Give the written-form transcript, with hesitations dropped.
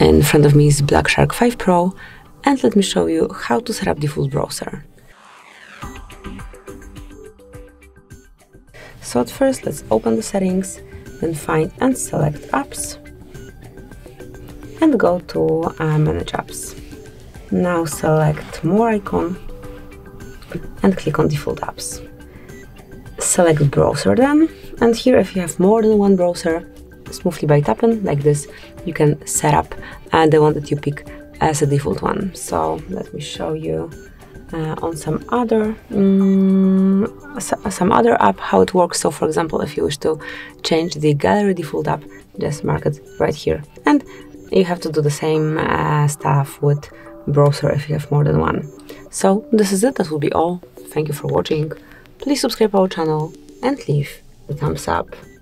In front of me is Black Shark 5 Pro, and let me show you how to set up the full browser. So at first, let's open the settings, then find and select apps, and go to manage apps. Now select more icon and click on default apps. Select browser then, and here if you have more than one browser, smoothly by tapping like this, you can set up the one that you pick as a default one. So let me show you on some other app how it works. So for example, if you wish to change the gallery default app, just mark it right here. And you have to do the same stuff with browser if you have more than one. So this is it, that will be all. Thank you for watching. Please subscribe our channel and leave a thumbs up.